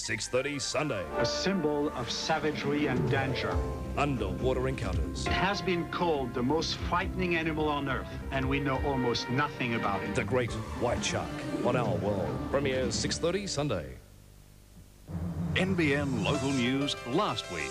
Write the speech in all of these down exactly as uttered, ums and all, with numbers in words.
six thirty Sunday. A symbol of savagery and danger. Underwater encounters. It has been called the most frightening animal on Earth, and we know almost nothing about it. The Great White Shark on Our World. Premieres six thirty Sunday. N B N Local News last week.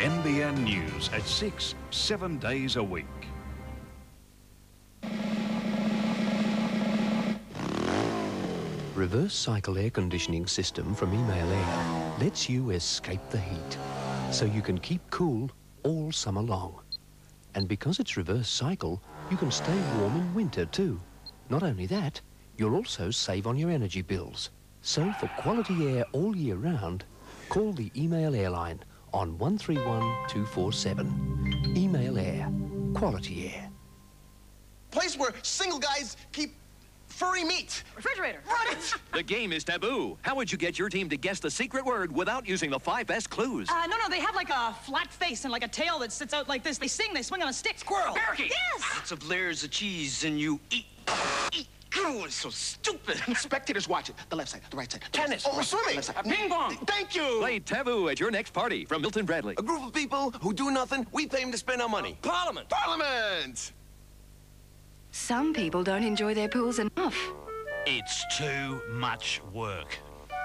N B N News at six, seven days a week. Reverse cycle air conditioning system from Emailair lets you escape the heat so you can keep cool all summer long. And because it's reverse cycle, you can stay warm in winter too. Not only that, you'll also save on your energy bills. So for quality air all year round, call the Emailair line on one three one, two four seven. Emailair, quality air. Place where single guys keep furry meat. Refrigerator. Run it! The game is Taboo. How would you get your team to guess the secret word without using the five best clues? Uh, no, no, they have like a flat face and like a tail that sits out like this. They sing, they swing on a stick. Squirrel. Parakeet. Yes! Lots of layers of cheese and you eat. Eat. Oh, it's so stupid. Spectators watch it. The left side, the right side. The tennis. Oh, swimming. Ping pong. Thank you. Play Taboo at your next party from Milton Bradley. A group of people who do nothing, we pay them to spend our money. Parliament. Parliament. Some people don't enjoy their pools enough. It's too much work.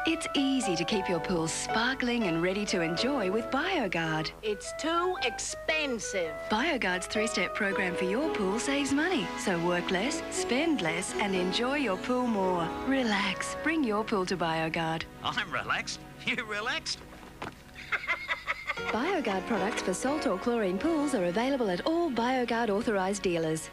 It's easy to keep your pool sparkling and ready to enjoy with BioGuard. It's too expensive. BioGuard's three-step program for your pool saves money. So work less, spend less, and enjoy your pool more. Relax. Bring your pool to BioGuard. I'm relaxed. You relaxed? BioGuard products for salt or chlorine pools are available at all BioGuard authorised dealers.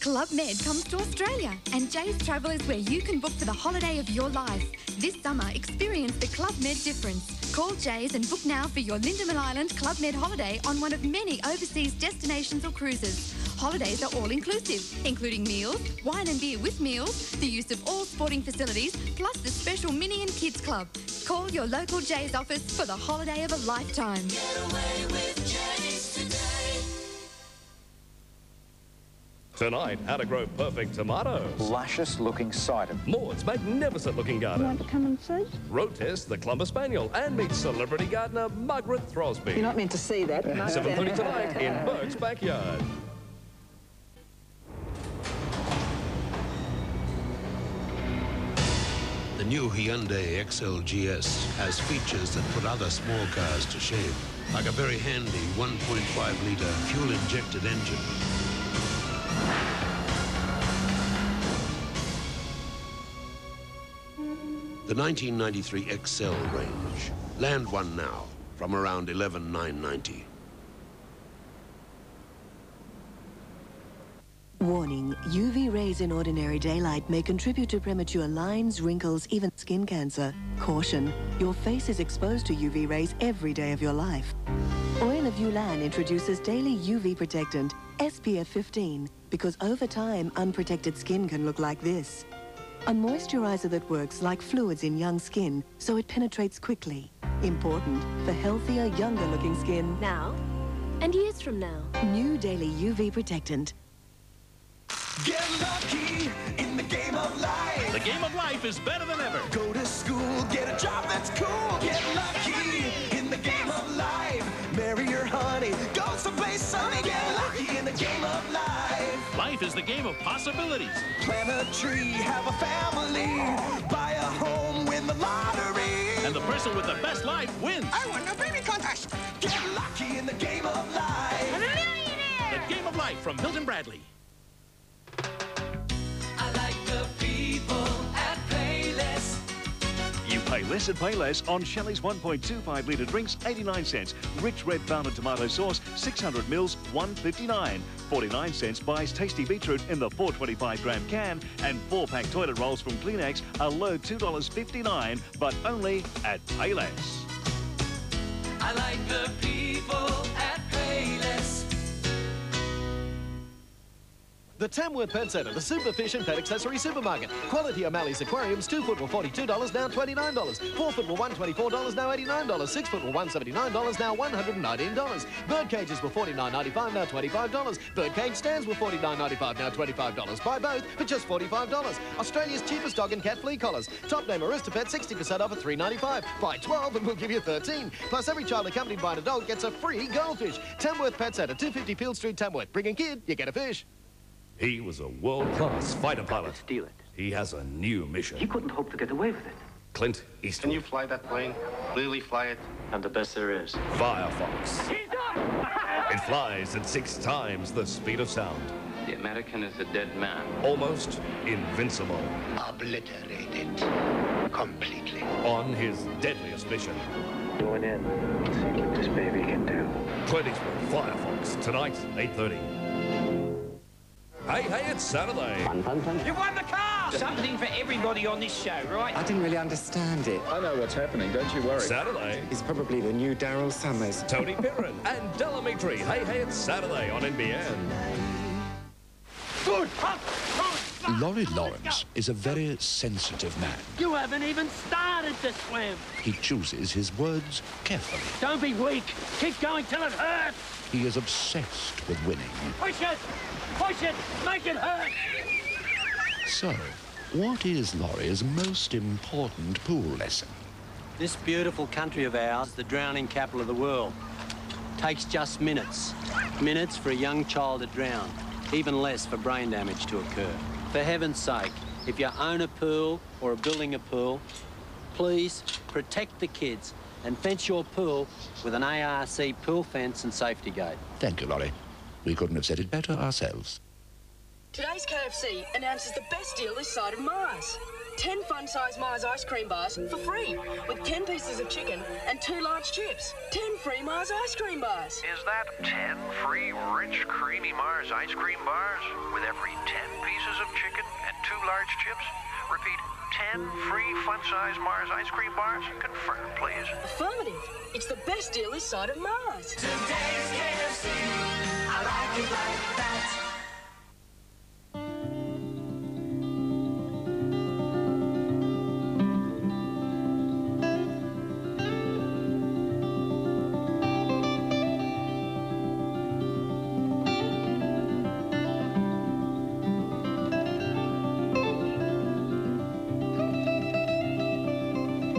Club Med comes to Australia and Jay's Travel is where you can book for the holiday of your life. This summer, experience the Club Med difference. Call Jay's and book now for your Lindeman Island Club Med holiday on one of many overseas destinations or cruises. Holidays are all-inclusive, including meals, wine and beer with meals, the use of all sporting facilities, plus the special mini and kids club. Call your local Jay's office for the holiday of a lifetime. Get away with Jay's today. Tonight, how to grow perfect tomatoes. Luscious looking cider. Maud's magnificent looking garden. You want to come and see? Road test the Clumber Spaniel and meet celebrity gardener Margaret Throsby. You're not meant to see that. seven thirty tonight in Burke's Backyard. The new Hyundai X L G S has features that put other small cars to shame, like a very handy one point five litre fuel-injected engine. The nineteen ninety-three Excel range. Land one now from around eleven thousand nine hundred ninety. Warning, U V rays in ordinary daylight may contribute to premature lines, wrinkles, even skin cancer. Caution, your face is exposed to U V rays every day of your life. Oil of Ulan introduces daily U V protectant, S P F fifteen, because over time, unprotected skin can look like this. A moisturizer that works like fluids in young skin, so it penetrates quickly. Important for healthier, younger-looking skin. Now and years from now. New daily U V protectant. Get lucky in the game of life. The game of life is better than ever. Go to school, get a job that's cool. Get lucky in the game of life. Marry your honey, go someplace sunny. Get lucky in the game of life. Life is the game of possibilities. Plant a tree, have a family, buy a home, win the lottery. And the person with the best life wins. I won the baby contest. Get lucky in the game of life. I'm a millionaire. The game of life from Milton Bradley. I like the people at Payless. You pay less at Payless on Shelley's one point two five litre drinks, eighty-nine cents. Rich red balm and tomato sauce, six hundred mils, one fifty-nine. forty-nine cents buys tasty beetroot in the four twenty-five gram can, and four-pack toilet rolls from Kleenex, a low two dollars fifty-nine, but only at Payless. I like the people at Payless. The Tamworth Pet Centre, the super fish and pet accessory supermarket. Quality O'Malley's aquariums, two foot were forty-two dollars, now twenty-nine dollars. four foot were one hundred twenty-four dollars, now eighty-nine dollars. six foot were one hundred seventy-nine dollars, now one hundred nineteen dollars. Bird cages were forty-nine ninety-five, now twenty-five dollars. Bird cage stands were forty-nine ninety-five, now twenty-five dollars. Buy both for just forty-five dollars. Australia's cheapest dog and cat flea collars. Top name Arista Pet, sixty percent off at three ninety-five. Buy twelve and we'll give you thirteen. Plus every child accompanied by an adult gets a free goldfish. Tamworth Pet Centre, two fifty Field Street, Tamworth. Bring a kid, you get a fish. He was a world-class fighter pilot. Steal it. He has a new mission. He couldn't hope to get away with it. Clint Eastwood. Can you fly that plane? Clearly fly it. And the best there is. Firefox. He's up! It flies at six times the speed of sound. The American is a dead man. Almost invincible. Obliterated. Completely. On his deadliest mission. Going in. Let's see what this baby can do. Clint Eastwood, Firefox. Tonight, eight thirty. Hey, hey, it's Saturday. Fun, fun, fun. You won the car! Something for everybody on this show, right? I didn't really understand it. I know what's happening, don't you worry. Saturday is probably the new Daryl Summers. Tony Perrin and Delamitri. Hey, hey, it's Saturday on N B N. Good! Laurie Lawrence is a very sensitive man. You haven't even started to swim. He chooses his words carefully. Don't be weak. Keep going till it hurts. He is obsessed with winning. Push it! Push it! Make it hurt! So, what is Laurie's most important pool lesson? This beautiful country of ours, the drowning capital of the world, takes just minutes. Minutes for a young child to drown, even less for brain damage to occur. For heaven's sake, if you own a pool or are building a pool, please protect the kids and fence your pool with an A R C pool fence and safety gate. Thank you, Laurie. We couldn't have said it better ourselves. Today's K F C announces the best deal this side of Mars. ten fun-sized Mars ice cream bars for free, with ten pieces of chicken and two large chips. ten free Mars ice cream bars. Is that ten free, rich, creamy Mars ice cream bars with every ten pieces of chicken and two large chips? Repeat, ten free fun-sized Mars ice cream bars? Confirm, please. Affirmative. It's the best deal this side of Mars. Today's K F C. I like it like that.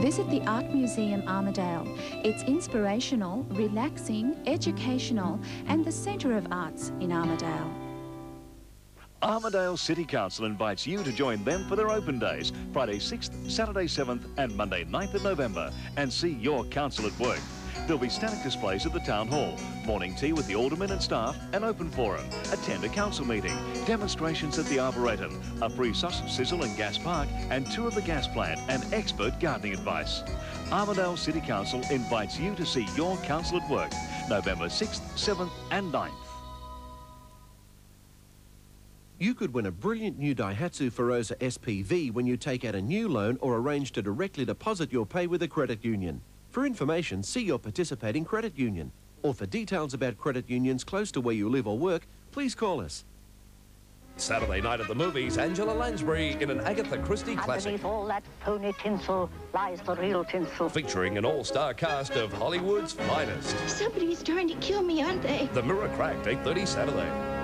Visit the Art Museum Armidale. It's inspirational, relaxing, educational and the centre of arts in Armidale. Armidale City Council invites you to join them for their open days, Friday sixth, Saturday seventh and Monday ninth of November, and see your council at work. There'll be static displays at the Town Hall, morning tea with the aldermen and staff, an open forum, attend a council meeting, demonstrations at the Arboretum, a free sausage sizzle in Gas Park, and tour of the gas plant and expert gardening advice. Armidale City Council invites you to see your council at work, November sixth, seventh and ninth. You could win a brilliant new Daihatsu Feroza S P V when you take out a new loan or arrange to directly deposit your pay with a credit union. For information, see your participating credit union. Or for details about credit unions close to where you live or work, please call us. Saturday night at the movies, Angela Lansbury in an Agatha Christie classic. Underneath all that pony tinsel lies the real tinsel. Featuring an all-star cast of Hollywood's finest. Somebody's trying to kill me, aren't they? The Mirror Cracked, eight thirty Saturday.